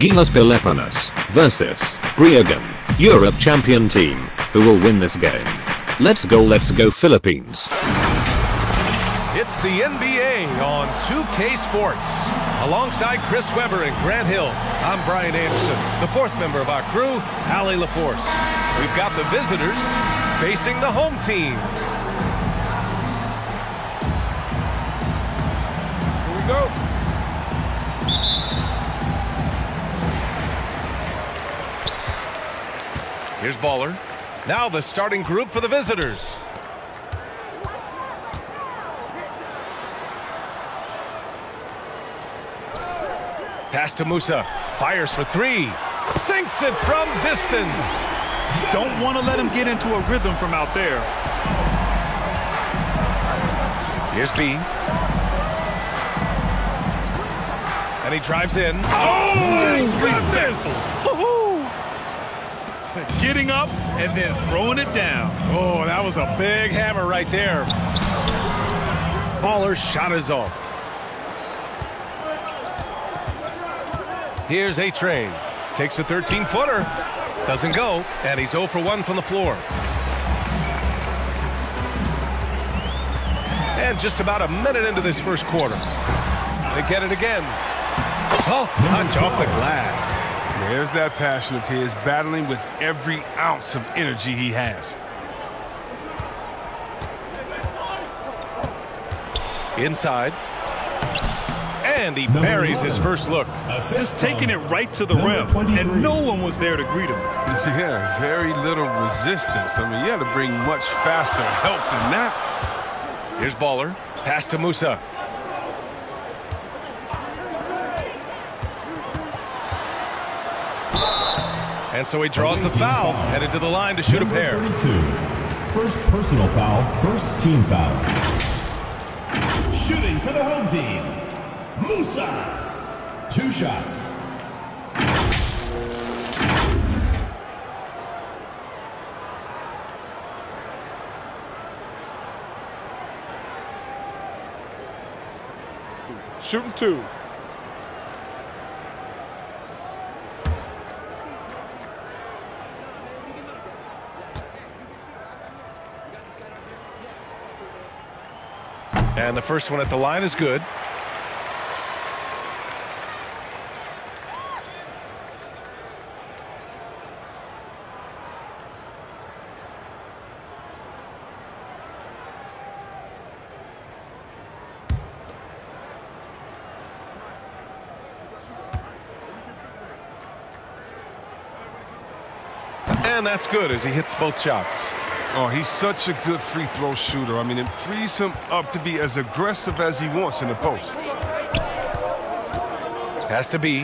Gilas Pilipinas versus Breogan, Europe champion team. Who will win this game? Let's go Philippines. It's the NBA on 2K Sports. Alongside Chris Weber and Grant Hill, I'm Brian Anderson. The fourth member of our crew, Ali LaForce. We've got the visitors facing the home team. Here we go. Here's Baller. Now the starting group for the visitors. Pass to Musa. Fires for three. Sinks it from distance. Don't want to let him get into a rhythm from out there. Here's B. And he drives in. Oh! Getting up and then throwing it down. Oh, that was a big hammer right there. Baller's shot is off. Here's A-Train. Takes a 13-footer. Doesn't go, and he's 0 for 1 from the floor. And just about a minute into this first quarter. They get it again. Soft touch off the glass. There's that passion of his, battling with every ounce of energy he has. Inside. And he buries his first look. Just taking it right to the rim, and no one was there to greet him. Yeah, very little resistance. I mean, you had to bring much faster help than that. Here's Baller. Pass to Musa. And so he draws the foul, headed to the line to shoot a pair. 32. First personal foul, first team foul. Shooting for the home team, Musa. Two shots. Shooting two. And the first one at the line is good. And that's good as he hits both shots. Oh, he's such a good free throw shooter. I mean, it frees him up to be as aggressive as he wants in the post. Has to be.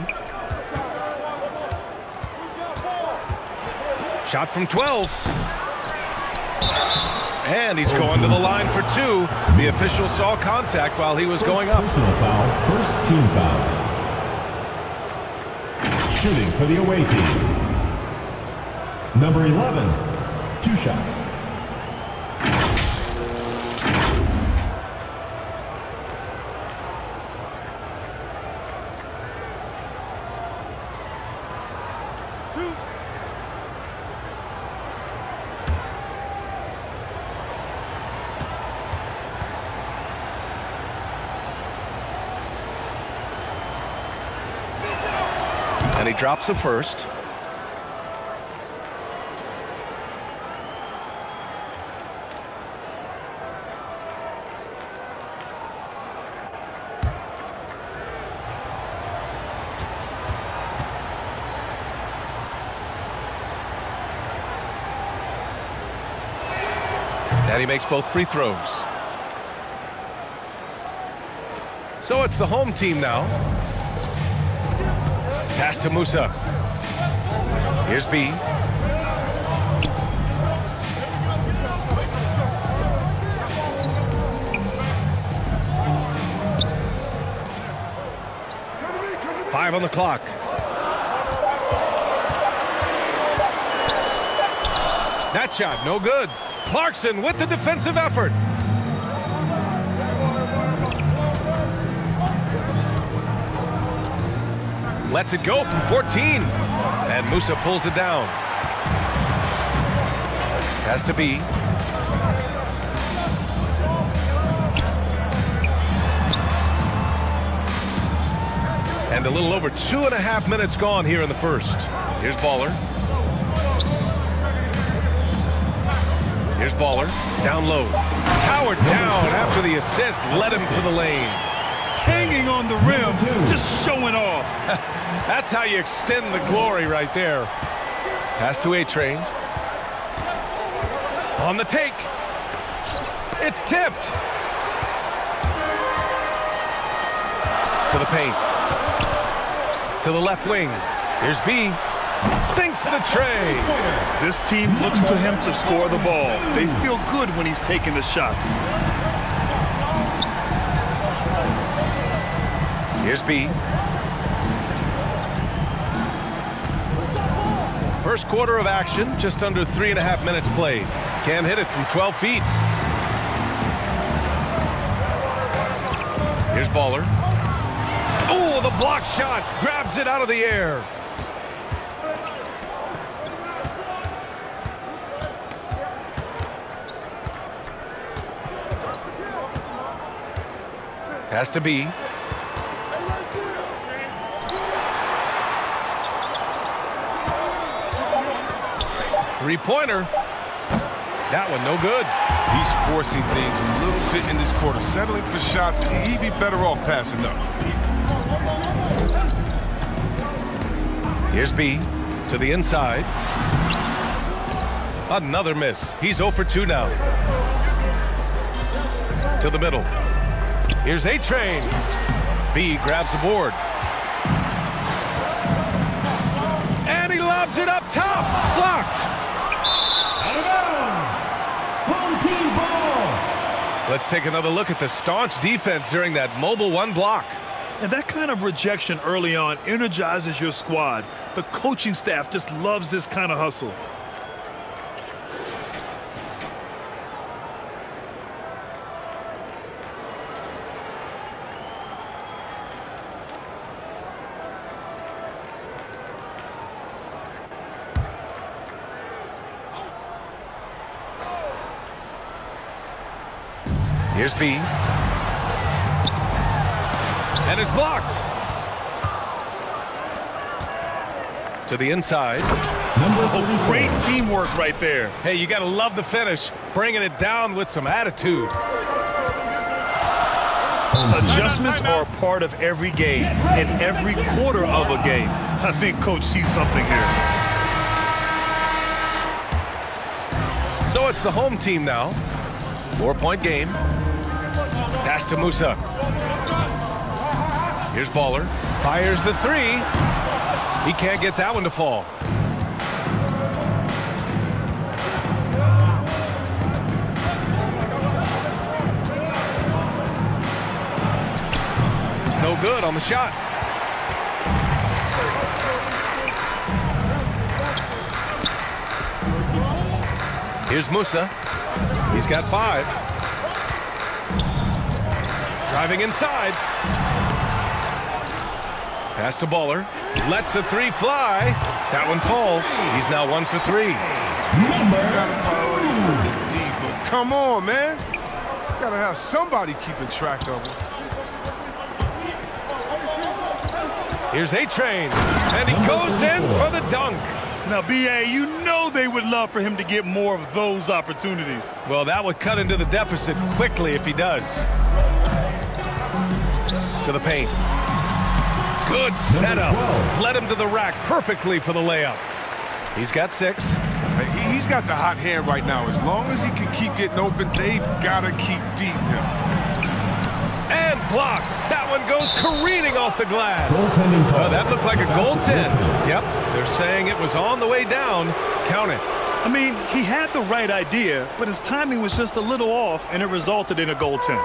Shot from 12. And he's going to the line for two. The official saw contact while he was going up. Personal foul, first team foul. Shooting for the away team. Number 11, two shots. And he drops the first. And he makes both free throws. So it's the home team now. Pass to Musa. Here's B. Five on the clock. That shot, no good. Clarkson with the defensive effort. lets it go from 14. And Musa pulls it down. Has to be. And a little over 2.5 minutes gone here in the first. Here's Baller. Here's Baller. Down low. Howard down after the assist. Led him to the lane. Hanging on the rim. Just showing off. That's how you extend the glory right there. Pass to A-Train. On the take. It's tipped. To the paint. To the left wing. Here's B. Sinks the tray. This team looks to him to score the ball. They feel good when he's taking the shots. Here's B. First quarter of action, just under 3.5 minutes played. Cam hit it from 12 feet. Here's Baller. Oh, the block shot. Grabs it out of the air. Has to be. Three-pointer. That one no good. He's forcing things a little bit in this quarter. Settling for shots. He'd be better off passing up. Here's B to the inside. Another miss. He's 0 for 2 now. To the middle. Here's A-Train. B grabs the board. And he lobs it up top. Blocked. Let's take another look at the staunch defense during that mobile one block. And that kind of rejection early on energizes your squad. The coaching staff just loves this kind of hustle. Here's B. And it's blocked. To the inside. Oh, great teamwork right there. Hey, you got to love the finish. Bringing it down with some attitude. Adjustments are part of every game and every quarter of a game. I think Coach sees something here. So it's the home team now. 4-point game. Pass to Musa. Here's Baller. Fires the three. He can't get that one to fall. No good on the shot. Here's Musa. He's got 5. Driving inside. Pass to Baller. Lets the three fly. That one falls. He's now 1 for 3. Number 2. Come on, man. Gotta have somebody keeping track of him. Here's A-Train. And he goes in for the dunk. Now, B.A., you know they would love for him to get more of those opportunities. Well, that would cut into the deficit quickly if he does. To the paint. Good setup. Led him to the rack perfectly for the layup. He's got 6. He's got the hot hand right now. As long as he can keep getting open, they've got to keep feeding him. And blocked. That one goes careening off the glass. Oh, that looked like a goaltend. Yep. They're saying it was on the way down. Count it. I mean, he had the right idea, but his timing was just a little off, and it resulted in a goaltend.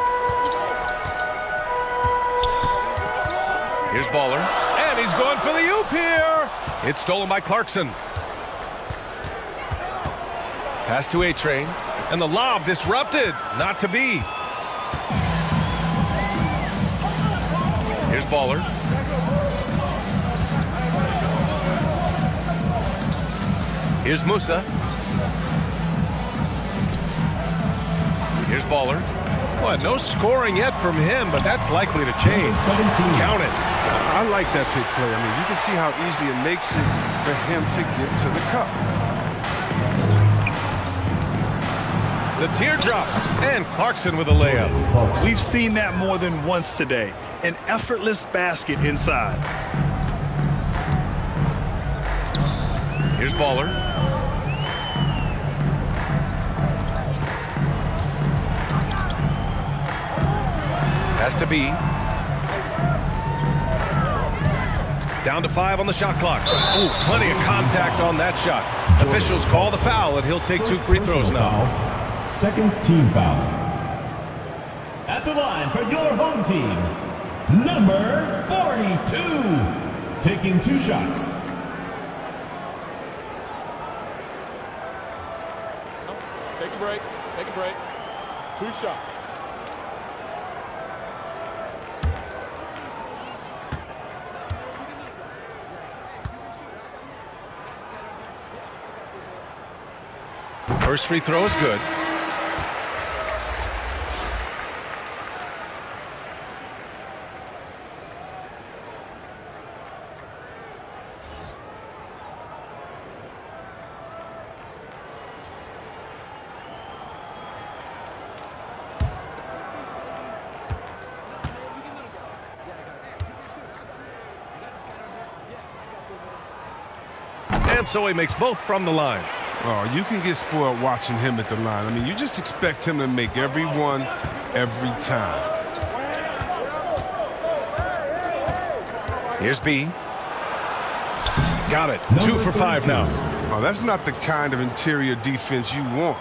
Here's Baller, and he's going for the oop here. It's stolen by Clarkson. Pass to A-Train, and the lob disrupted. Not to be. Here's Baller. Here's Musa. Here's Baller. Well, no scoring yet from him, but that's likely to change. Count it. I like that big play. I mean, you can see how easily it makes it for him to get to the cup. The teardrop, and Clarkson with a layup. We've seen that more than once today. An effortless basket inside. Here's Baller. Has to be. Down to 5 on the shot clock. Ooh, plenty of contact on that shot. Officials call the foul, and he'll take 2 free throws now. Second team foul. At the line for your home team, number 42, taking 2 shots. Take a break. Take a break. 2 shots. First free throw is good. And so he makes both from the line. Oh, you can get spoiled watching him at the line. I mean, you just expect him to make every one, every time. Here's B. Got it. 2 for 5 now. Oh, that's not the kind of interior defense you want.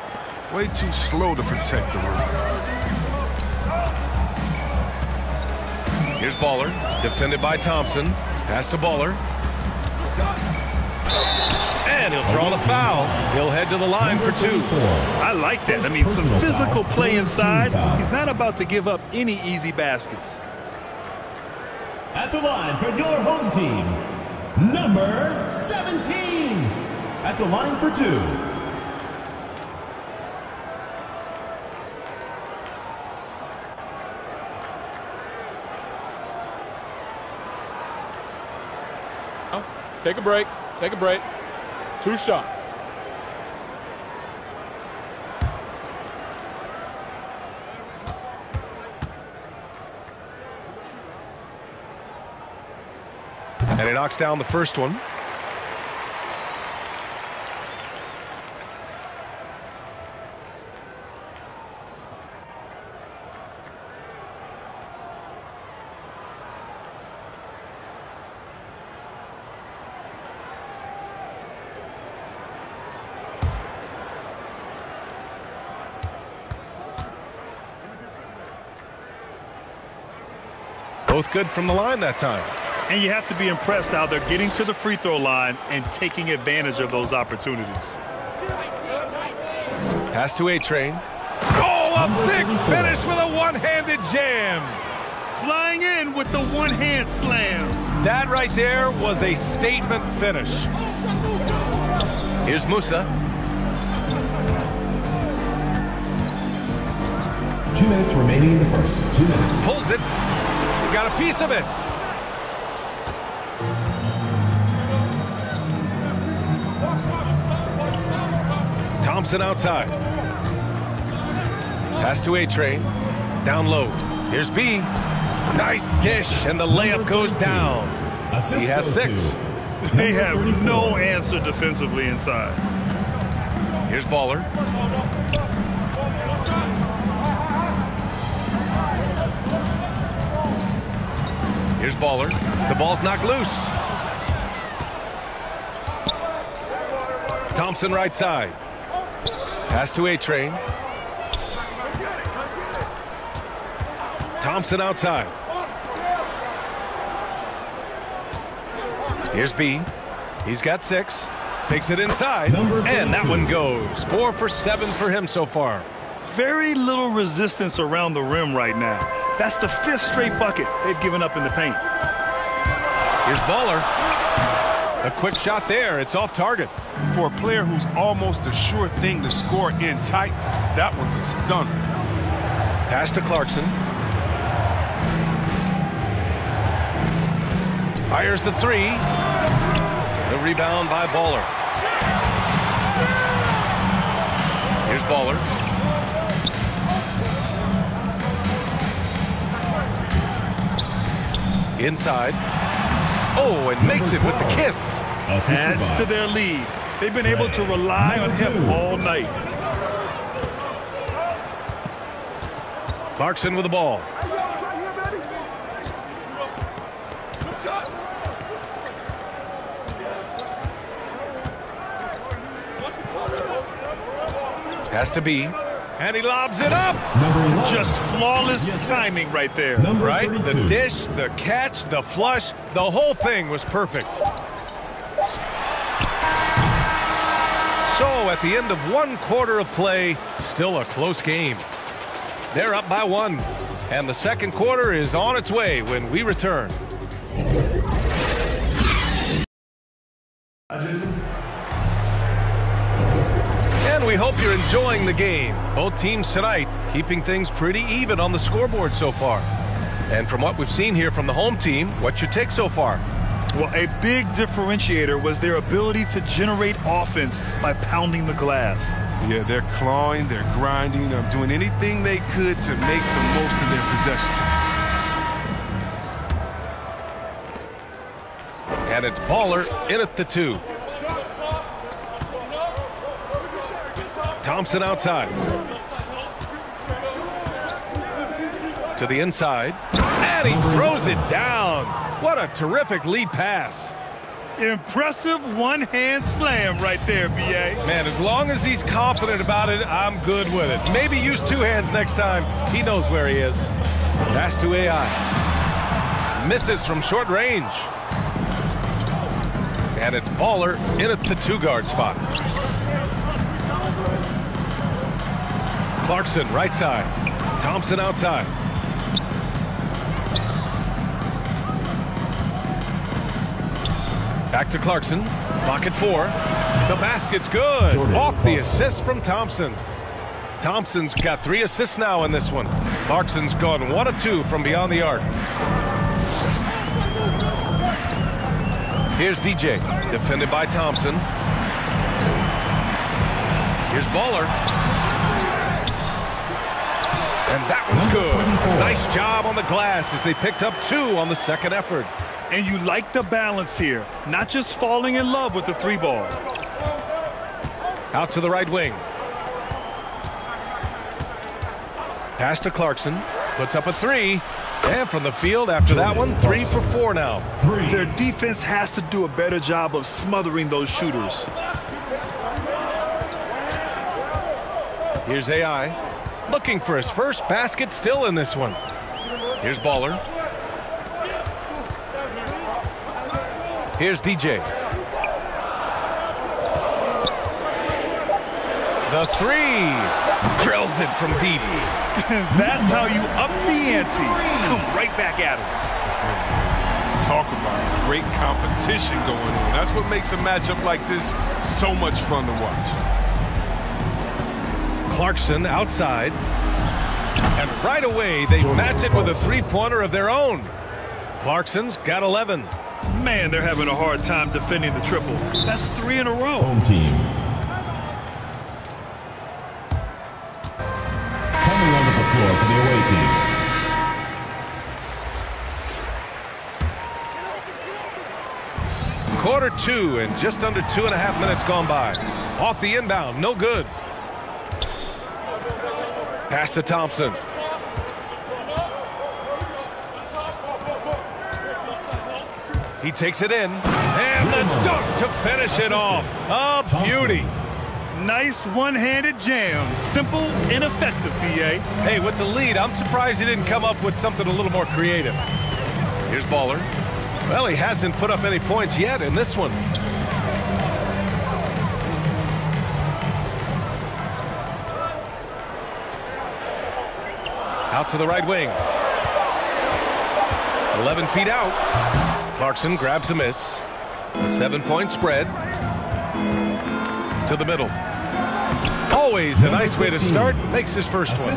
Way too slow to protect the rim. Here's Baller. Defended by Thompson. Pass to Baller. And he'll draw the foul. He'll head to the line for 2. I like that. I mean, some physical play inside. He's not about to give up any easy baskets. At the line for your home team, number 17. At the line for 2. Take a break. Take a break. 2 shots. And he knocks down the first one. Both good from the line that time. And you have to be impressed how they're getting to the free throw line and taking advantage of those opportunities. Pass to A-Train. Oh, a big finish with a one-handed jam. Flying in with the one-hand slam. That right there was a statement finish. Here's Musa. 2 minutes remaining in the first. 2 minutes. Pulls it. Got a piece of it. Thompson outside. Pass to A-Train. Down low. Here's B. Nice dish, and the layup goes down. He has 6. They have no answer defensively inside. Here's Baller. Here's Baller. The ball's knocked loose. Thompson right side. Pass to A-Train. Thompson outside. Here's B. He's got 6. Takes it inside. And that one goes. 4 for 7 for him so far. Very little resistance around the rim right now. That's the 5th straight bucket they've given up in the paint. Here's Baller. A quick shot there. It's off target. For a player who's almost a sure thing to score in tight, that one's a stunner. Pass to Clarkson. Fires the three. The rebound by Baller. Here's Baller. Inside. Oh, and makes it with the kiss. Adds to their lead. They've been able to rely on him all night. Clarkson with the ball. Has to be. And he lobs it up. Just flawless timing right there. Right? The dish, the catch, the flush, the whole thing was perfect. So at the end of one quarter of play, still a close game. They're up by one. And the second quarter is on its way when we return. We hope you're enjoying the game. Both teams tonight keeping things pretty even on the scoreboard so far. And from what we've seen here from the home team, what's your take so far? Well, a big differentiator was their ability to generate offense by pounding the glass. Yeah, they're clawing, they're grinding, they're doing anything they could to make the most of their possession. And it's Baller in at the two. Thompson outside. To the inside. And he throws it down. What a terrific lead pass. Impressive one-hand slam right there, B.A. Man, as long as he's confident about it, I'm good with it. Maybe use two hands next time. He knows where he is. Pass to AI. Misses from short range. And it's Baller in at the two-guard spot. Clarkson, right side. Thompson outside. Back to Clarkson. Pocket four. The basket's good. Off the assist from Thompson. Thompson's got 3 assists now in this one. Clarkson's gone 1 of 2 from beyond the arc. Here's DJ. Defended by Thompson. Here's Baller. And that one's good. Nice job on the glass as they picked up 2 on the second effort. And you like the balance here. Not just falling in love with the 3-ball. Out to the right wing. Pass to Clarkson. Puts up a 3. And from the field after that one, 3 for 4 now. Their defense has to do a better job of smothering those shooters. Here's AI. Looking for his first basket still in this one. Here's Baller. Here's DJ. The 3. Drills it from deep. That's how you up the ante. Come right back at him. Talk about great competition going on. That's what makes a matchup like this so much fun to watch. Clarkson outside, and right away they match it with a three-pointer of their own. Clarkson's got 11. Man, they're having a hard time defending the triple. That's 3 in a row. Home team. Coming onto the floor for the away team. Quarter 2 and just under 2.5 minutes gone by. Off the inbound, no good. Pass to Thompson. He takes it in. And the dunk to finish it off. A beauty. Nice one-handed jam. Simple and effective, B.A. Hey, with the lead, I'm surprised he didn't come up with something a little more creative. Here's Baller. Well, he hasn't put up any points yet in this one. Out to the right wing. 11 feet out. Clarkson grabs a miss. A 7-point spread to the middle. Always a nice way to start. Makes his first one.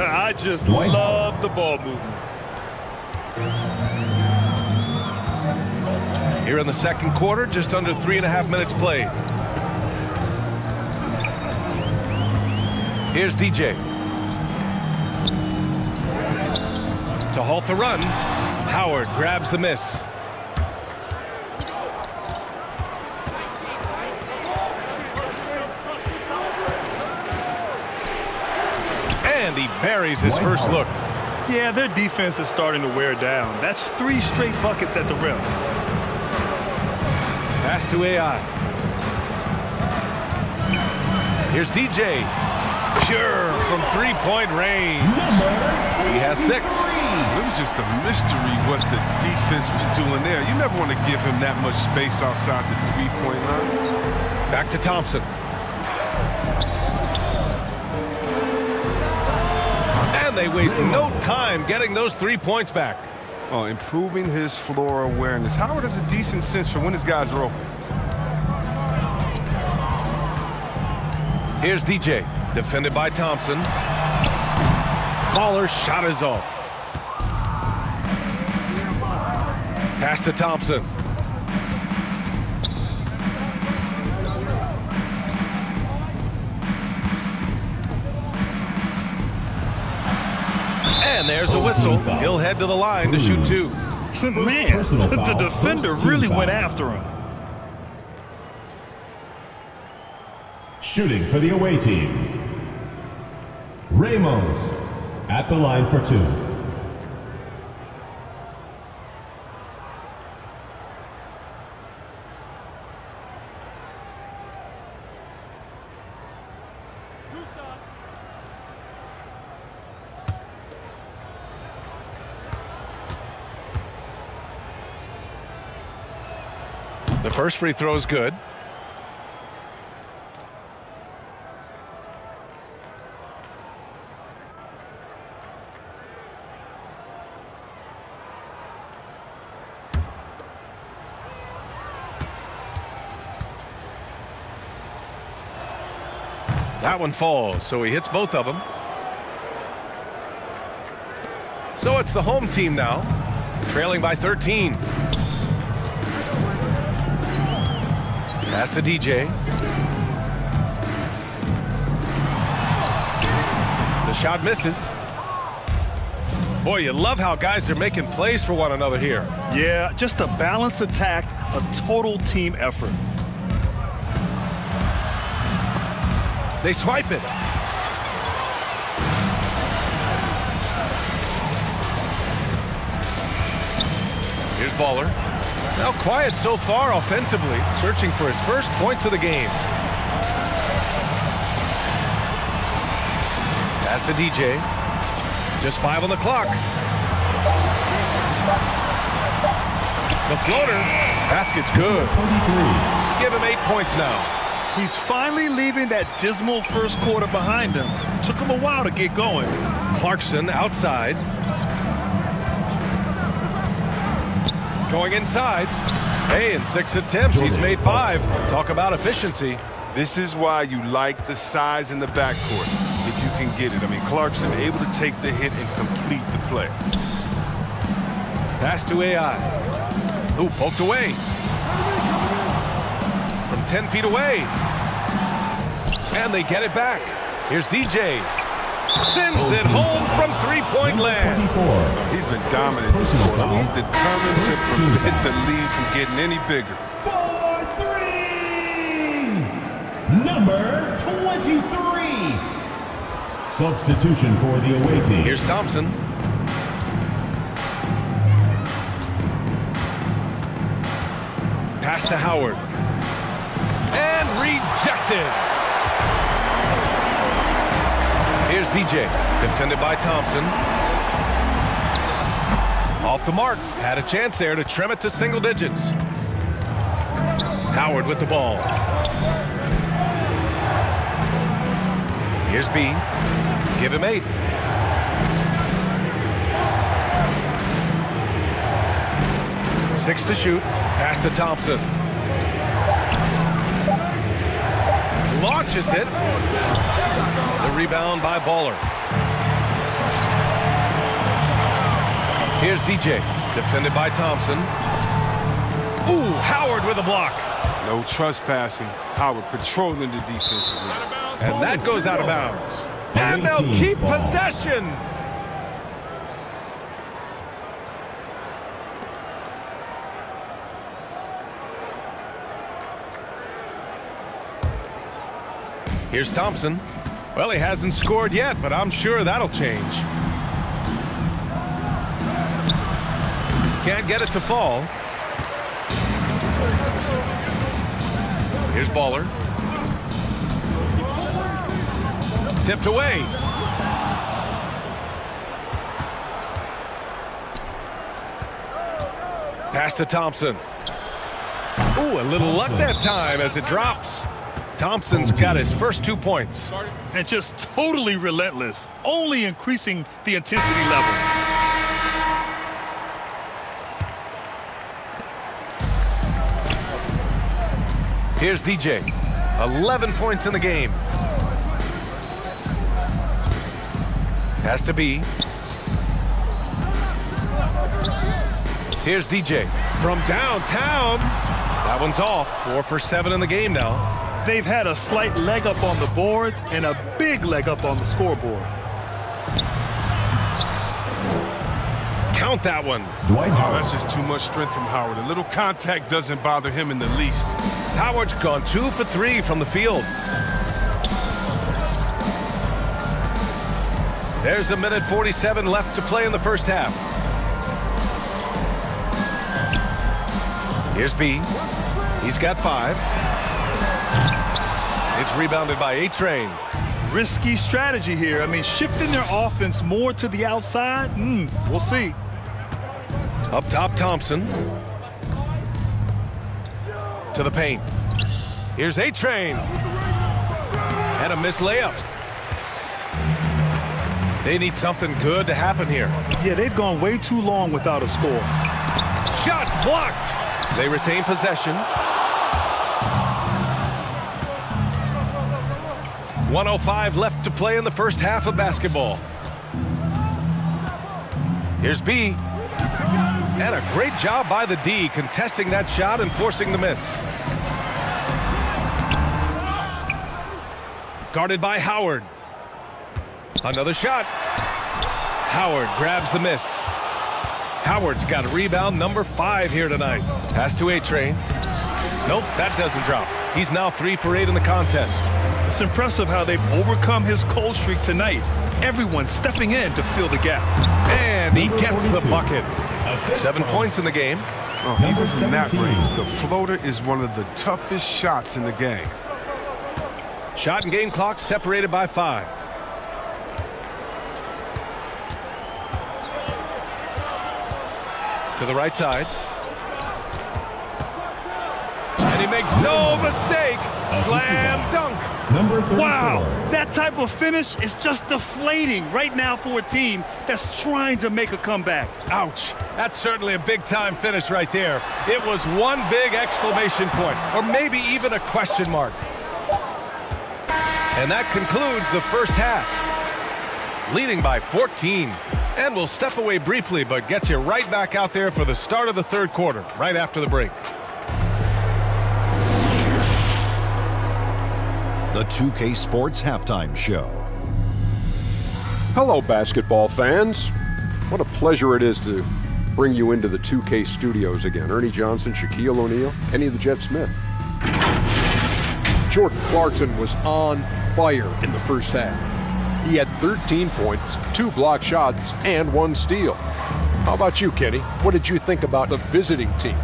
I just love the ball movement. Here in the second quarter, just under 3.5 minutes played. Here's DJ. To halt the run. Howard grabs the miss. And he buries his first look. Yeah, their defense is starting to wear down. That's 3 straight buckets at the rim. Pass to AI. Here's DJ. Pure from three-point range. He has 6. It was just a mystery what the defense was doing there. You never want to give him that much space outside the three-point line. Back to Thompson. And they waste no time getting those 3 points back. Oh, improving his floor awareness. Howard has a decent sense for when his guys are open. Here's DJ. Defended by Thompson. Baller's shot is off. Pass to Thompson. And there's a whistle. He'll head to the line to shoot 2. Man, the defender really went after him. Shooting for the away team. Ramos at the line for 2. The first free throw is good. That one falls, so he hits both of them. So it's the home team now, trailing by 13. Pass to DJ. The shot misses. Boy, you love how guys are making plays for one another here. Yeah, just a balanced attack, a total team effort. They swipe it. Here's Baller. Now quiet so far offensively, searching for his first points of the game. Pass to DJ. Just 5 on the clock. The floater. Basket's good. 23. Give him 8 points now. He's finally leaving that dismal first quarter behind him. Took him a while to get going. Clarkson outside. Going inside. Hey, in 6 attempts, he's made 5. Talk about efficiency. This is why you like the size in the backcourt, if you can get it. I mean, Clarkson able to take the hit and complete the play. Pass to AI. Ooh, poked away. 10 feet away, and they get it back. Here's DJ. Sends it home from three-point land. He's been dominant this quarter. He's determined to prevent the lead from getting any bigger. 4-3. Number 23. Substitution for the away team. Here's Thompson. Pass to Howard. And rejected. Here's DJ, defended by Thompson. Off the mark. Had a chance there to trim it to single digits. Howard with the ball. Here's B. Give him 8. 6 to shoot. Pass to Thompson. Launches it. The rebound by Baller. Here's DJ. Defended by Thompson. Ooh, Howard with a block. No trespassing. Howard patrolling the defensive end. And that goes out of bounds. And they'll keep possession. Here's Thompson. Well, he hasn't scored yet, but I'm sure that'll change. Can't get it to fall. Here's Baller. Tipped away. Pass to Thompson. Ooh, a little luck that time as it drops. Thompson's got his first 2 points. And just totally relentless, only increasing the intensity level. Here's DJ, 11 points in the game. Has to be. Here's DJ from downtown. That one's off. 4 for 7 in the game now. They've had a slight leg up on the boards and a big leg up on the scoreboard. Count that one. Wow, that's just too much strength from Howard. A little contact doesn't bother him in the least. Howard's gone 2 for 3 from the field. There's a minute 47 left to play in the first half. Here's B. He's got 5. It's rebounded by A-Train. Risky strategy here. I mean, shifting their offense more to the outside. We'll see. Up top, Thompson. To the paint. Here's A-Train. And a missed layup. They need something good to happen here. Yeah, they've gone way too long without a score. Shots blocked. They retain possession. 1:05 left to play in the first half of basketball. Here's B. And a great job by the D, contesting that shot and forcing the miss. Guarded by Howard. Another shot. Howard grabs the miss. Howard's got rebound number 5 here tonight. Pass to A-Train. Nope, that doesn't drop. He's now 3 for 8 in the contest. It's impressive how they've overcome his cold streak tonight. Everyone stepping in to fill the gap. And he gets the bucket. 7 points in the game. Oh, even from that range, the floater is one of the toughest shots in the game. Shot and game clock separated by 5. To the right side. And he makes no mistake. Slam dunk. Wow, that type of finish is just deflating right now for a team that's trying to make a comeback. Ouch, that's certainly a big-time finish right there. It was one big exclamation point, or maybe even a question mark. And that concludes the first half. Leading by 14. And we'll step away briefly, but get you right back out there for the start of the third quarter, right after the break. The 2K Sports Halftime Show. Hello, basketball fans. What a pleasure it is to bring you into the 2K studios again. Ernie Johnson, Shaquille O'Neal, Kenny the Jet Smith. Jordan Clarkson was on fire in the first half. He had 13 points, 2 block shots, and 1 steal. How about you, Kenny? What did you think about the visiting team?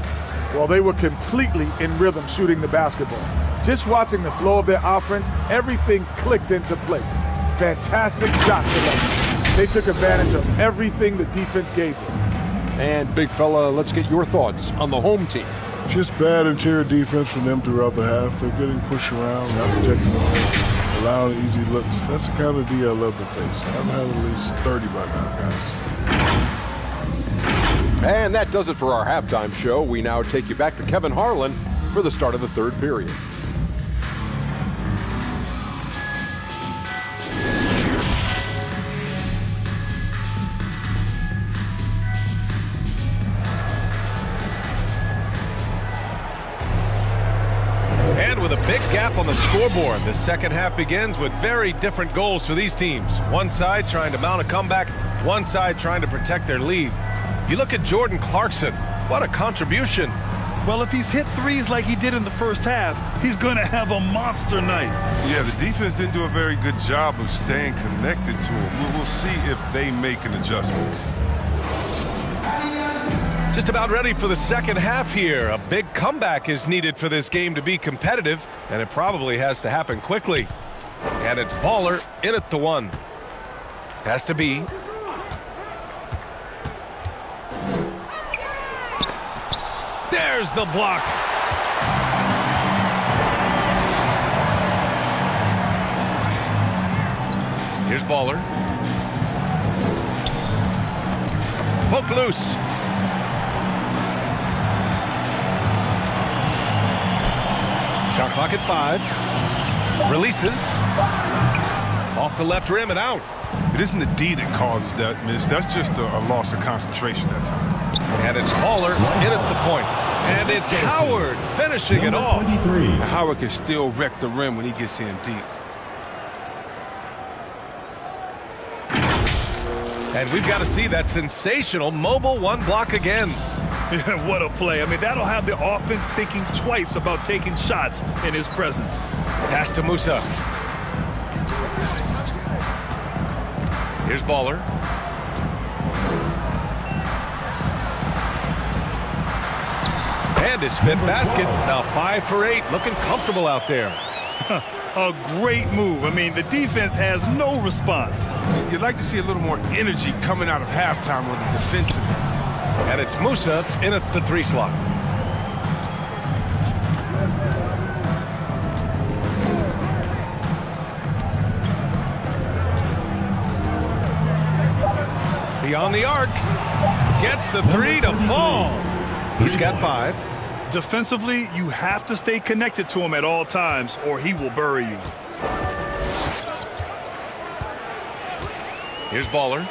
Well, they were completely in rhythm shooting the basketball. Just watching the flow of their offense, everything clicked into place. Fantastic shot selection. They took advantage of everything the defense gave them. And, big fella, let's get your thoughts on the home team. Just bad interior defense from them throughout the half. They're getting pushed around, not protecting the hole, allowing easy looks. That's the kind of D I love to face. I've had at least 30 by now, guys. And that does it for our halftime show. We now take you back to Kevin Harlan for the start of the third period. On the scoreboard, the second half begins with very different goals for these teams. One side trying to mount a comeback, one side trying to protect their lead. If you look at Jordan Clarkson, what a contribution. Well, if he's hit threes like he did in the first half, he's going to have a monster night. Yeah, the defense didn't do a very good job of staying connected to him. We'll see if they make an adjustment. Just about ready for the second half here. A big comeback is needed for this game to be competitive, and it probably has to happen quickly. And it's Baller in at the one. Has to be. There's the block. Here's Baller. Poke loose. Shot clock at 5. Releases. Off the left rim and out. It isn't the D that causes that miss. That's just a loss of concentration that time. And it's Baller in at the point. And it's Howard finishing it off. And Howard can still wreck the rim when he gets in deep. And we've got to see that sensational mobile one block again. Yeah, what a play. I mean, that'll have the offense thinking twice about taking shots in his presence. Pass to Musa. Here's Baller. And his fifth basket. Now 5 for 8. Looking comfortable out there. A great move. I mean, the defense has no response. You'd like to see a little more energy coming out of halftime on the defensive end. And it's Musa in at the 3 slot. Beyond the arc. Gets the 3 to fall. He's got 5. Defensively, you have to stay connected to him at all times, or he will bury you. Here's Baller.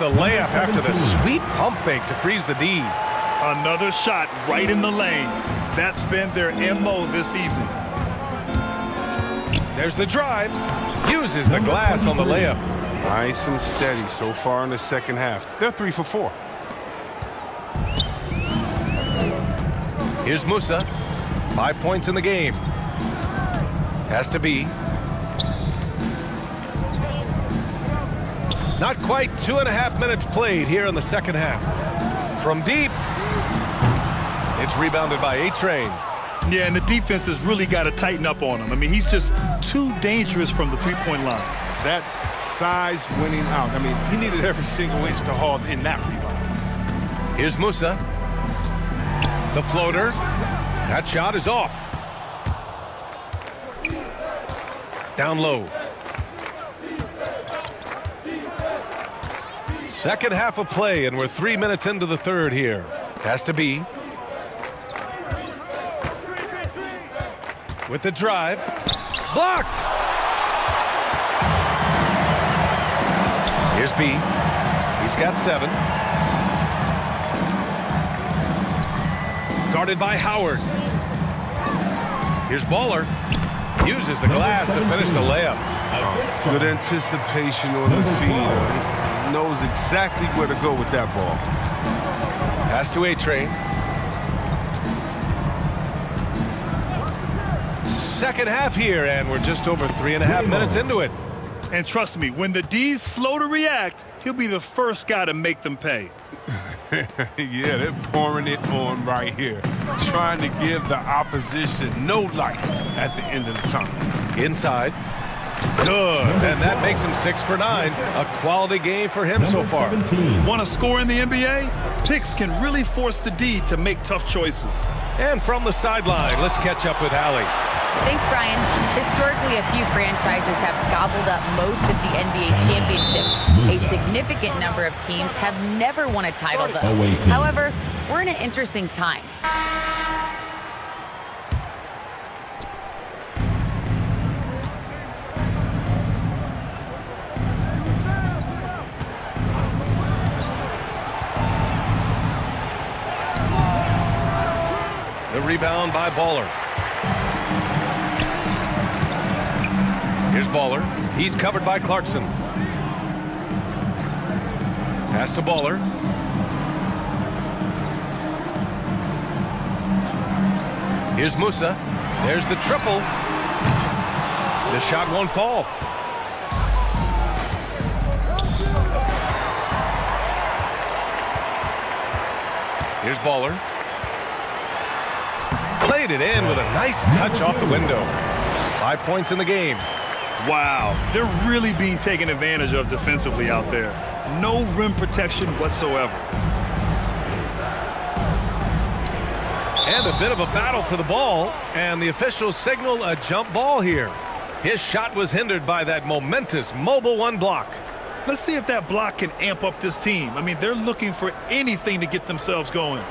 The layup after the sweet pump fake to freeze the D. Another shot right in the lane. That's been their MO this evening. There's the drive. Uses the glass on the layup. Nice and steady so far in the second half. They're 3 for 4. Here's Musa. 5 points in the game. Has to be. Not quite 2.5 minutes played here in the second half. From deep, it's rebounded by A-Train. Yeah, and the defense has really got to tighten up on him. I mean, he's just too dangerous from the three-point line. That's size winning out. I mean, he needed every single inch to haul in that rebound. Here's Musa. The floater. That shot is off. Down low. Second half of play, and we're 3 minutes into the third here. Has to be. With the drive. Blocked! Here's B. He's got 7. Guarded by Howard. Here's Baller. Uses the glass to finish the layup. Good anticipation on the feed. Knows exactly where to go with that ball. Pass to A-Train. Second half here, and we're just over 3.5 minutes into it. And trust me, when the D's slow to react, he'll be the first guy to make them pay. Yeah, they're pouring it on right here. Trying to give the opposition no light at the end of the tunnel. Inside. Good. And that makes him 6 for 9. A quality game for him so far. Want to score in the NBA? Picks can really force the D to make tough choices. And from the sideline, let's catch up with Ali. Thanks, Brian. Historically, a few franchises have gobbled up most of the NBA championships. A significant number of teams have never won a title, though. However, we're in an interesting time. The rebound by Baller. Here's Baller. He's covered by Clarkson. Pass to Baller. Here's Musa. There's the triple. The shot won't fall. Here's Baller. Played it in with a nice touch off the window. 5 points in the game. Wow, they're really being taken advantage of defensively out there. No rim protection whatsoever. And a bit of a battle for the ball, and the officials signal a jump ball here. His shot was hindered by that momentous mobile one block. Let's see if that block can amp up this team. I mean, they're looking for anything to get themselves going.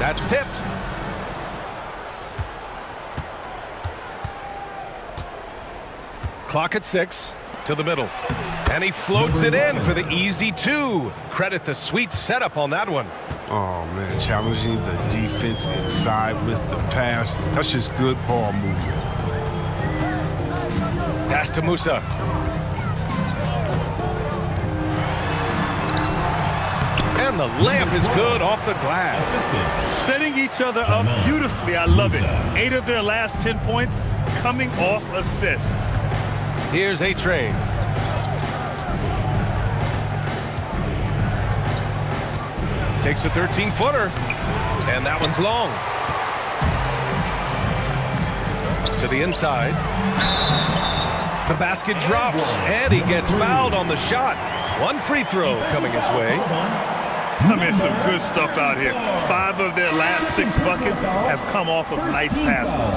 That's tipped. Clock at 6, to the middle. And he floats it in for the easy 2. Credit the sweet setup on that one. Oh, man, challenging the defense inside with the pass. That's just good ball movement. Pass to Musa. And the layup is good off the glass. Setting each other up beautifully. I love it. 8 of their last 10 points coming off assist. Here's A-Train. Takes a 13-footer. And that one's long. To the inside. The basket drops. And he gets fouled on the shot. One free throw coming his way. I mean, some good stuff out here. 5 of their last 6 buckets have come off of nice passes.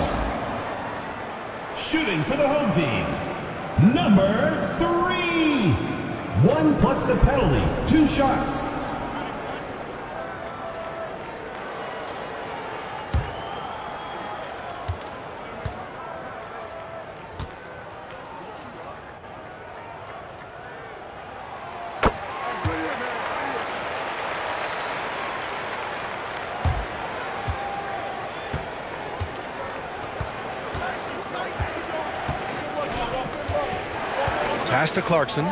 Shooting for the home team, number 3. 1 plus the penalty, 2 shots. Pass to Clarkson.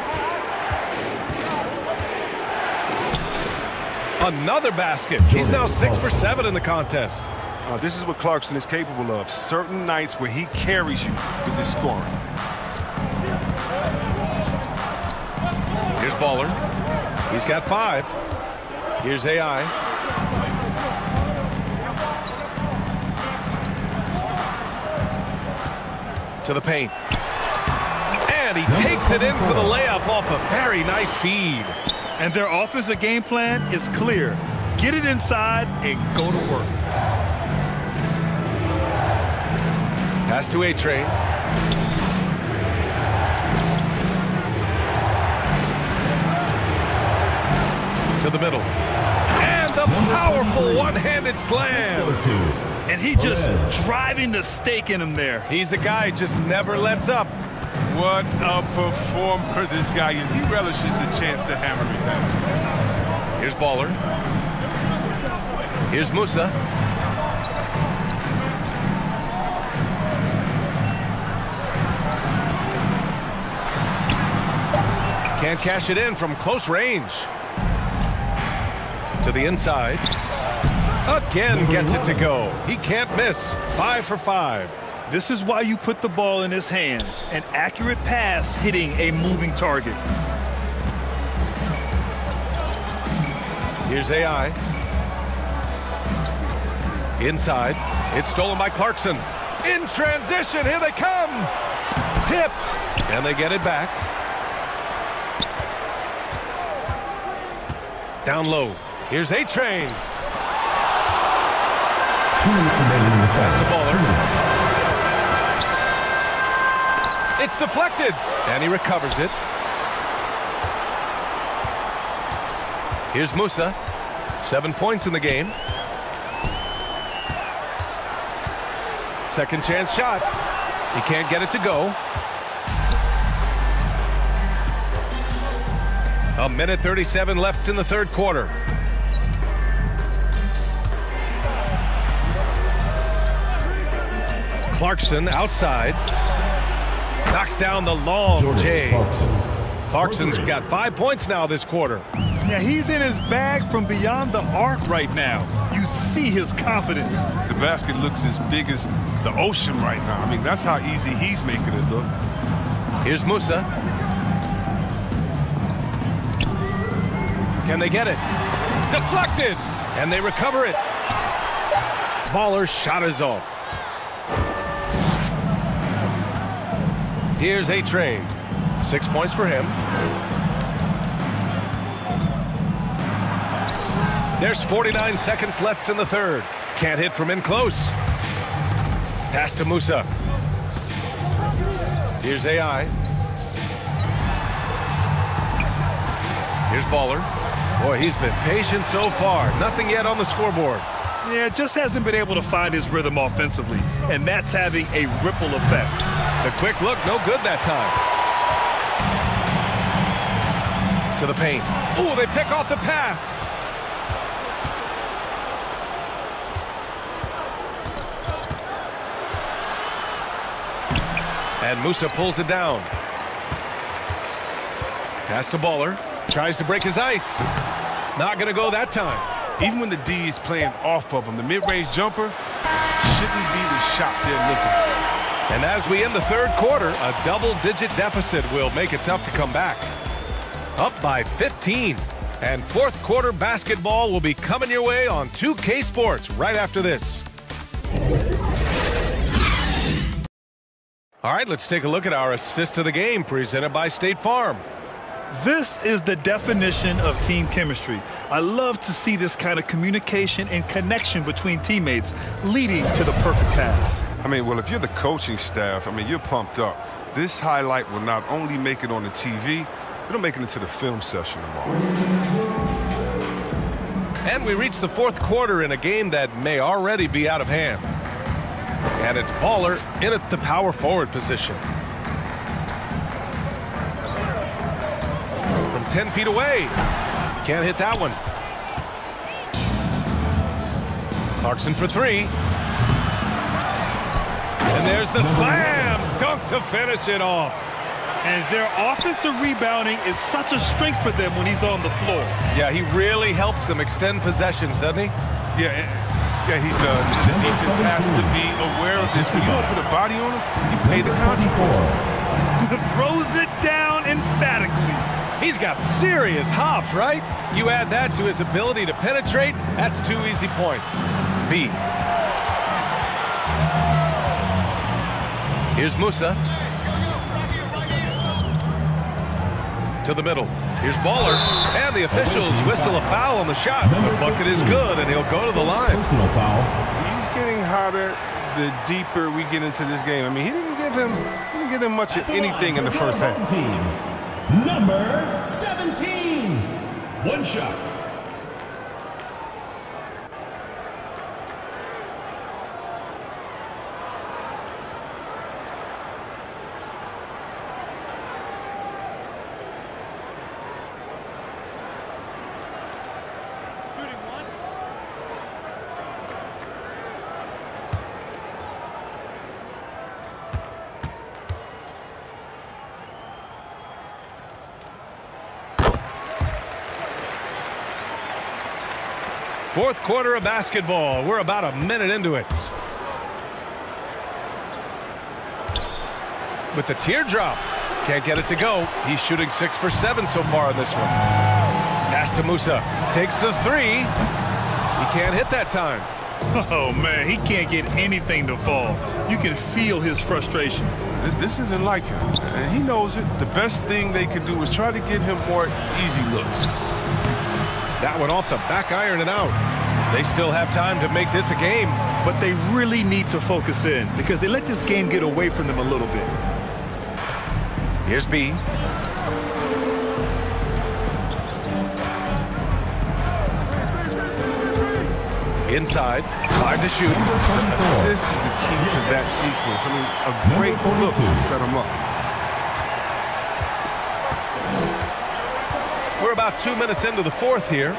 Another basket. He's now 6 for 7 in the contest. This is what Clarkson is capable of. Certain nights where he carries you with his scoring. Here's Baller. He's got 5. Here's AI. To the paint. And he takes it in for the layup off a very nice feed. And their offensive game plan is clear. Get it inside and go to work. Pass to A-Train. To the middle. And the powerful one-handed slam. And he just driving the stake in him there. He's a guy who just never lets up. What a performer this guy is. He relishes the chance to hammer me down. Here's Baller. Here's Musa. Can't cash it in from close range. To the inside. Again gets it to go. He can't miss. 5 for 5. This is why you put the ball in his hands. An accurate pass hitting a moving target. Here's AI. Inside. It's stolen by Clarkson. In transition. Here they come. Tipped. And they get it back. Down low. Here's A-Train. That's the baller. It's deflected. And he recovers it. Here's Musa. 7 points in the game. Second chance shot. He can't get it to go. A minute 37 left in the third quarter. Clarkson outside. Knocks down the long J. Clarkson's got 5 points now this quarter. Yeah, he's in his bag from beyond the arc right now. You see his confidence. The basket looks as big as the ocean right now. I mean, that's how easy he's making it look. Here's Musa. Can they get it? Deflected! And they recover it. Baller's shot is off. Here's A-Train. 6 points for him. There's 49 seconds left in the third. Can't hit from in close. Pass to Musa. Here's AI. Here's Baller. Boy, he's been patient so far. Nothing yet on the scoreboard. Yeah, just hasn't been able to find his rhythm offensively, and that's having a ripple effect. The quick look, no good that time. To the paint. Oh, they pick off the pass. And Musa pulls it down. Pass to Baller. Tries to break his ice. Not going to go that time. Even when the D is playing off of him, the mid-range jumper shouldn't be the shot they're looking for. And as we end the third quarter, a double-digit deficit will make it tough to come back. Up by 15. And fourth quarter basketball will be coming your way on 2K Sports right after this. All right, let's take a look at our assist of the game presented by State Farm. This is the definition of team chemistry. I love to see this kind of communication and connection between teammates leading to the perfect pass. I mean, well, if you're the coaching staff, I mean, you're pumped up. This highlight will not only make it on the TV, it'll make it into the film session tomorrow. And we reach the fourth quarter in a game that may already be out of hand. And it's Baller in at the power forward position. From 10 feet away. Can't hit that one. Clarkson for three. And there's the slam. Dunk to finish it off. And their offensive rebounding is such a strength for them when he's on the floor. Yeah, he really helps them extend possessions, doesn't he? Yeah, he does. And the defense has to be aware of this. When you don't put a body on him, you pay the consequences. Throws it down emphatically. He's got serious hops, right? You add that to his ability to penetrate, that's 2 easy points. B. Here's Musa. To the middle. Here's Baller, and the officials whistle a foul on the shot. The bucket is good, and he'll go to the line. Personal foul. He's getting hotter the deeper we get into this game. I mean, he didn't give him much of anything in the first half. Number 17. One shot. Fourth quarter of basketball. We're about a minute into it. With the teardrop. Can't get it to go. He's shooting 6 for 7 so far in this one. Pass to Musa. Takes the three. He can't hit that time. Oh, man, he can't get anything to fall. You can feel his frustration. This isn't like him, and he knows it. The best thing they can do is try to get him more easy looks. That one off the back iron and out. They still have time to make this a game. But they really need to focus in because they let this game get away from them a little bit. Here's B. Inside, hard to shoot. Assist is the key to that sequence. I mean, a great look to set him up. We're about 2 minutes into the fourth here.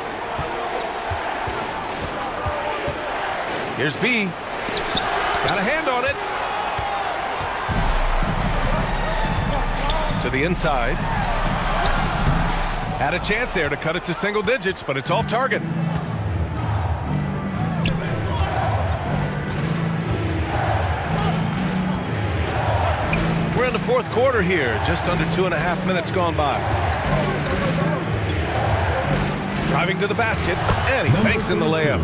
Here's B. Got a hand on it. To the inside. Had a chance there to cut it to single digits, but it's off target. In the fourth quarter here, just under 2.5 minutes gone by. Driving to the basket, and he banks in the layup.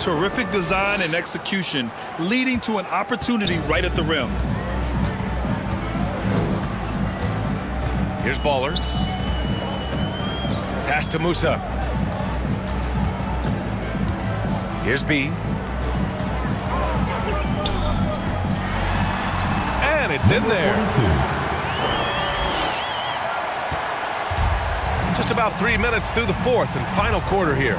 Terrific design and execution, leading to an opportunity right at the rim. Here's Baller. Pass to Musa. Here's B. It's in there. Just about 3 minutes through the fourth and final quarter here.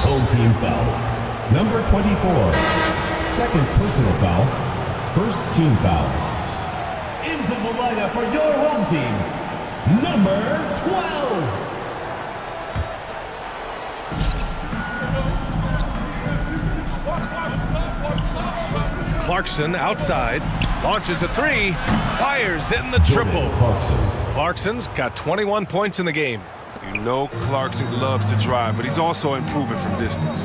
Whole team foul. Number 24. Second personal foul. First team foul. Into the lineup for your home team. Number 12. Clarkson outside, launches a three, fires in the triple. Clarkson's got 21 points in the game. You know Clarkson loves to drive, but he's also improving from distance.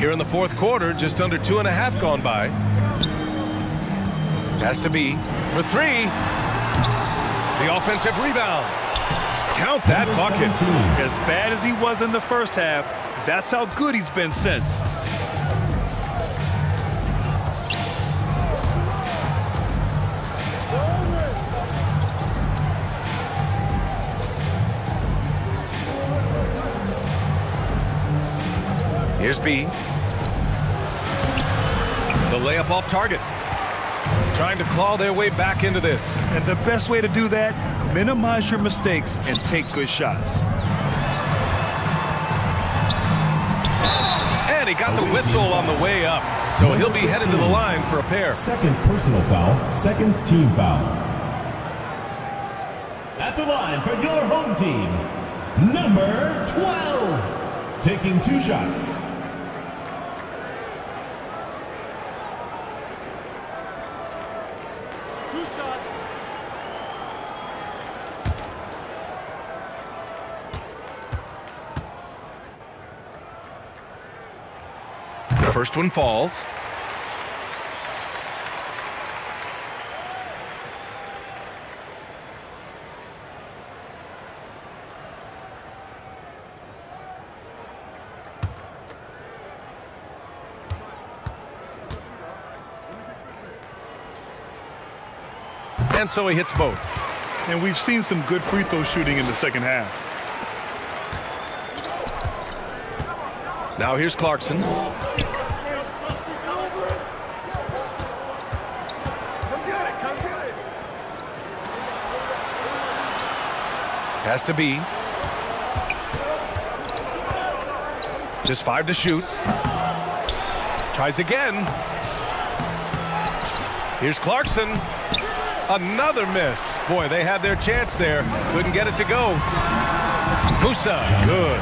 Here in the fourth quarter, just under 2.5 gone by. Has to be for three. The offensive rebound. Count that bucket. As bad as he was in the first half, that's how good he's been since. Here's B. The layup off target. Trying to claw their way back into this. And the best way to do that, minimize your mistakes and take good shots. He got the whistle on the way up, so he'll be headed to the line for a pair. Second personal foul, second team foul. At the line for your home team, number 12. Taking two shots. First one falls. And so he hits both. And we've seen some good free throw shooting in the second half. Now here's Clarkson. Has to be. Just five to shoot. Tries again. Here's Clarkson. Another miss. Boy, they had their chance there. Couldn't get it to go. Musa, good.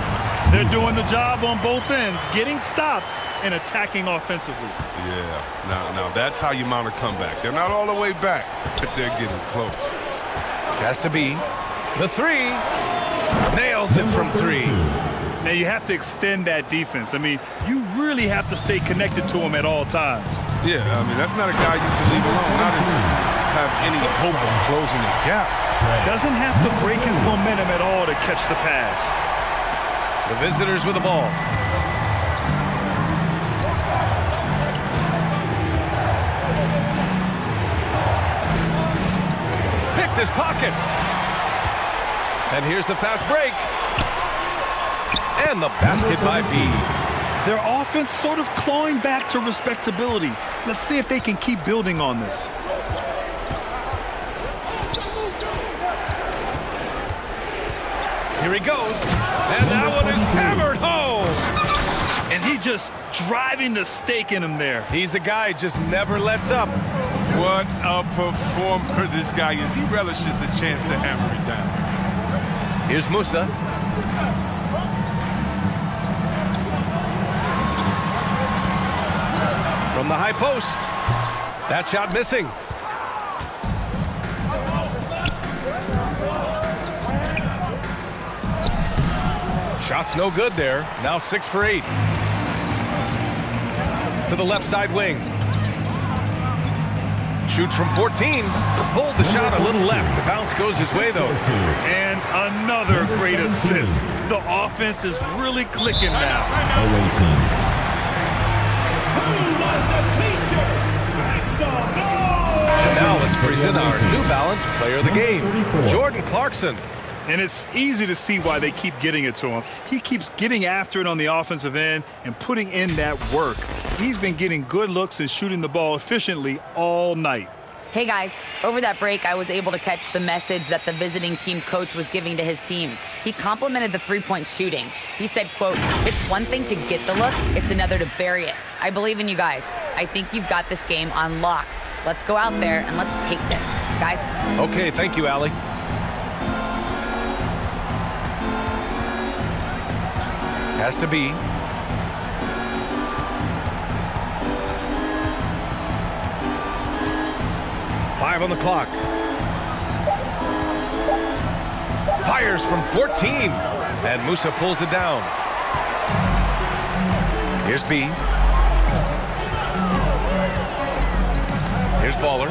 They're doing the job on both ends, getting stops and attacking offensively. Yeah, now that's how you mount a comeback. They're not all the way back, but they're getting close. Has to be. The three, nails it from three. Now you have to extend that defense. I mean, you really have to stay connected to him at all times. Yeah, I mean, that's not a guy you can leave alone. have any hope of closing the gap. Doesn't have to break his momentum at all to catch the pass. The visitors with the ball. Picked his pocket. And here's the fast break. And the basket by B. Their offense sort of clawing back to respectability. Let's see if they can keep building on this. Here he goes. And that one is hammered home. And he just driving the stake in him there. He's a guy who just never lets up. What a performer this guy is. He relishes the chance to hammer it down. Here's Musa. From the high post. That shot missing. Shot's no good there. Now 6 for 8. To the left side wing. Shoots from 14. Pulled the shot a little left. The bounce goes his way though. And another great assist. The offense is really clicking now. And now let's present our New Balance player of the game, Jordan Clarkson. And it's easy to see why they keep getting it to him. He keeps getting after it on the offensive end and putting in that work. He's been getting good looks and shooting the ball efficiently all night. Hey guys, over that break I was able to catch the message that the visiting team coach was giving to his team. He complimented the three-point shooting. He said, quote, "It's one thing to get the look, it's another to bury it. I believe in you guys. I think you've got this game on lock. Let's go out there and let's take this, guys." Okay, thank you, Ali. Has to be. Five on the clock. Fires from 14. And Musa pulls it down. Here's B. Here's Baller.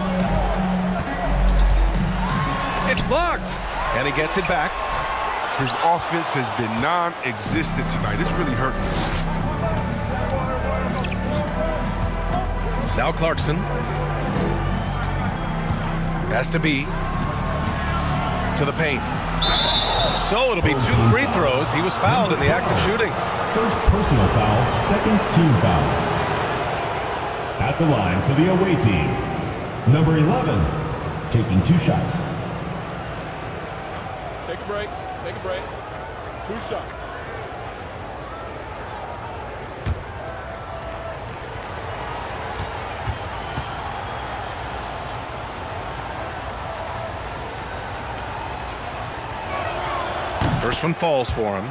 It's blocked. And he gets it back. His offense has been non-existent tonight. It's really hurting. Now Clarkson. Has to be to the paint. So it'll be 2 free throws. He was fouled in the act of shooting. First personal foul, second team foul. At the line for the away team, number 11, taking 2 shots. Take a break, take a break. 2 shots. First one falls for him.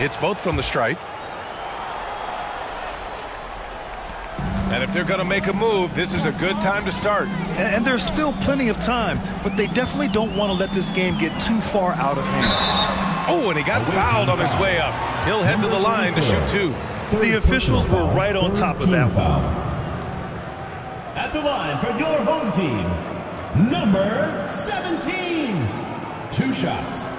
Hits both from the stripe. And if they're going to make a move, this is a good time to start. And there's still plenty of time, but they definitely don't want to let this game get too far out of hand. Oh, and he got fouled on his way up. He'll head to the line to shoot 2. The officials were right on top of that foul. At the line for your home team, number 17. 2 shots.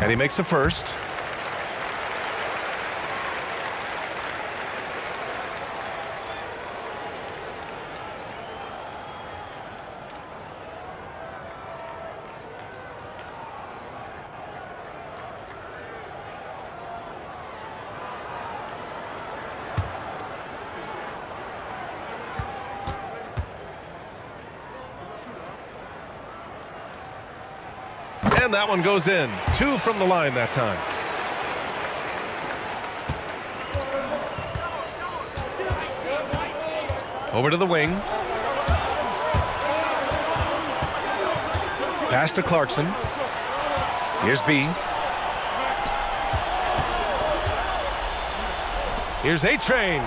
And he makes the first. And And that one goes in. 2 from the line that time. Over to the wing. Pass to Clarkson. Here's B. Here's A-Train.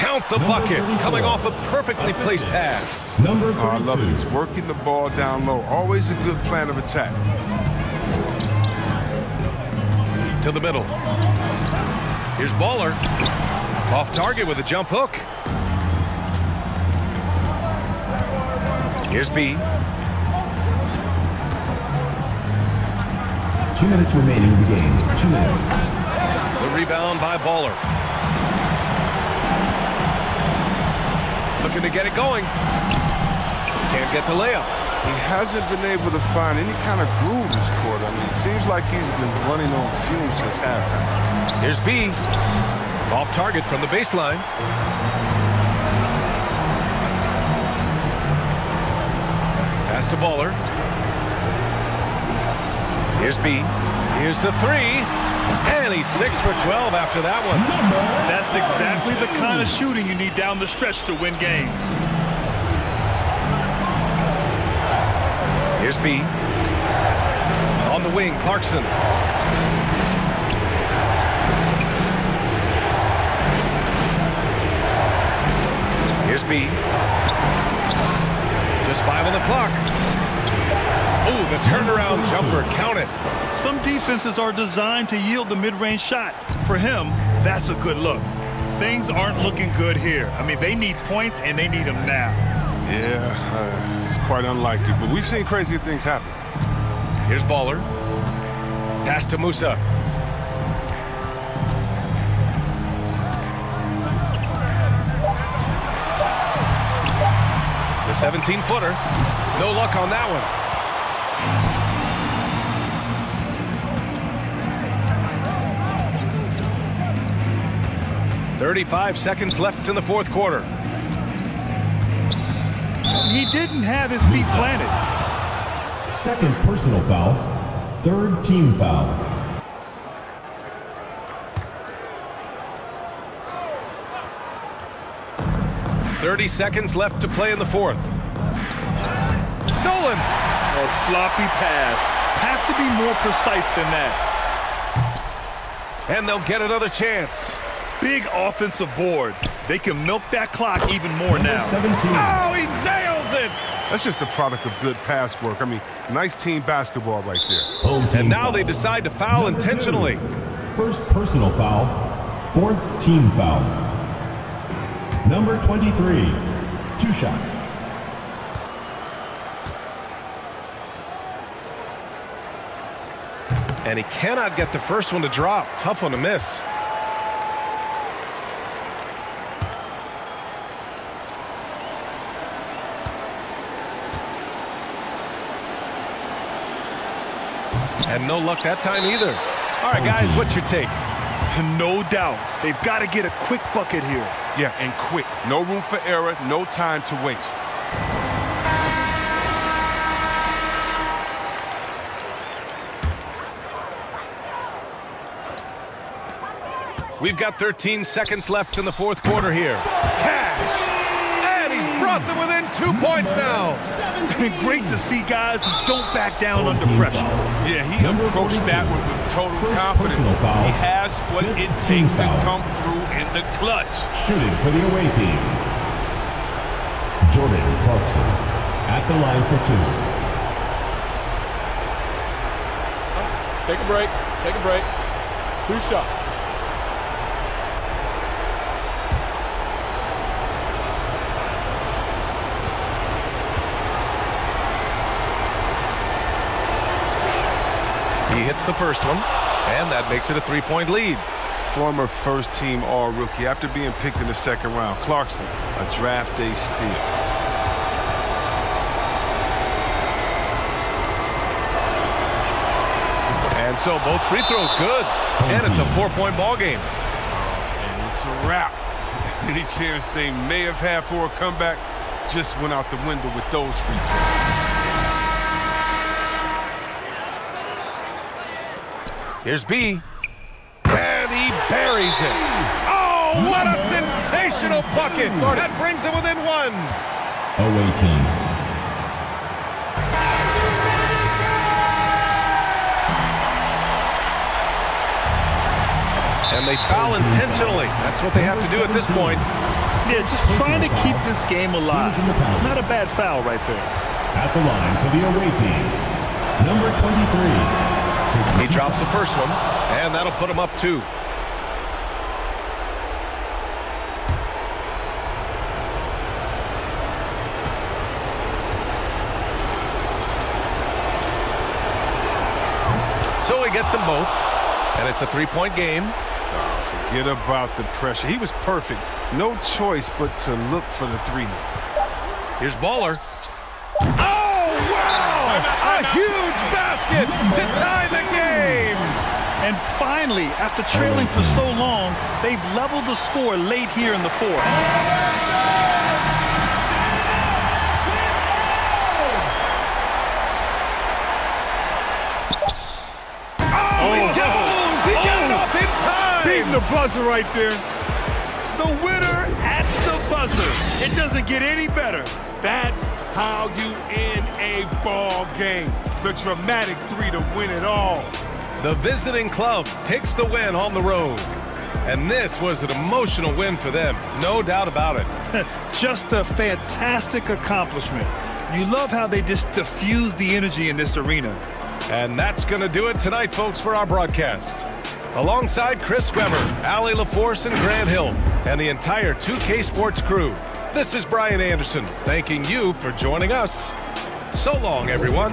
Count the bucket. Coming off a perfectly placed pass. Number 42. I love it. He's working the ball down low. Always a good plan of attack. To the middle. Here's Baller. Off target with a jump hook. Here's B. 2 minutes remaining in the game. 2 minutes. The rebound by Baller. Looking to get it going. Can't get the layup. He hasn't been able to find any kind of groove this quarter. I mean, it seems like he's been running on fumes since halftime. Here's B. Off target from the baseline. Pass to Baller. Here's B. Here's the three. And he's 6 for 12 after that one. That's exactly the kind of shooting you need down the stretch to win games. Here's B. On the wing, Clarkson. Here's B. Just 5 on the clock. Oh, the turnaround jumper. Count it. Some defenses are designed to yield the mid-range shot. For him, that's a good look. Things aren't looking good here. I mean, they need points, and they need them now. Yeah, it's quite unlikely, but we've seen crazier things happen. Here's Baller. Pass to Musa. The 17-footer. No luck on that one. 35 seconds left in the fourth quarter. He didn't have his feet planted. Second personal foul. Third team foul. Thirty seconds left to play in the fourth. Stolen! A sloppy pass. Have to be more precise than that. And they'll get another chance. Big offensive board. They can milk that clock even more now. 17. Oh, he nails it! That's just the product of good pass work. I mean, nice team basketball right there. Home and now foul. They decide to foul Number intentionally. 2. First personal foul. Fourth team foul. Number 23, 2 shots. And he cannot get the first one to drop. Tough one to miss. And no luck that time either. All right, guys, what's your take? No doubt. They've got to get a quick bucket here. Yeah, and quick. No room for error, no time to waste. We've got 13 seconds left in the fourth quarter here. Cash! And he's brought them within 2 points now. It's been great to see guys who don't back down under pressure. Yeah, he approached that one with total confidence. He has what it takes to come through in the clutch. Shooting for the away team. Jordan Clarkson at the line for 2. Take a break. Take a break. 2 shots. He hits the first one, and that makes it a 3-point lead. Former first-team All-Rookie after being picked in the second round. Clarkson, a draft day steal. And so both free throws good, and it's a 4-point ball game. And it's a wrap. Any chance they may have had for a comeback just went out the window with those free throws. Here's B. And he buries it. Oh, what a sensational bucket. That brings him within one. Away team. And they foul intentionally. That's what they have to do at this point. Yeah, just trying to keep this game alive. Not a bad foul right there. At the line for the away team, number 23. He drops the first one, and that'll put him up two. So he gets them both, and it's a three-point game. Forget about the pressure. He was perfect. No choice but to look for the three. Here's Baller. Oh, wow! A huge basket to tie the game! And finally, after trailing for so long, they've leveled the score late here in the fourth. The buzzer right there. The winner at the buzzer. It doesn't get any better. That's how you end a ball game. The dramatic three to win it all. The visiting club takes the win on the road. And this was an emotional win for them. No doubt about it. Just a fantastic accomplishment. You love how they just diffuse the energy in this arena. And that's going to do it tonight, folks, for our broadcast. Alongside Chris Weber, Ali LaForce, and Grant Hill, and the entire 2K Sports crew, this is Brian Anderson, thanking you for joining us. So long, everyone.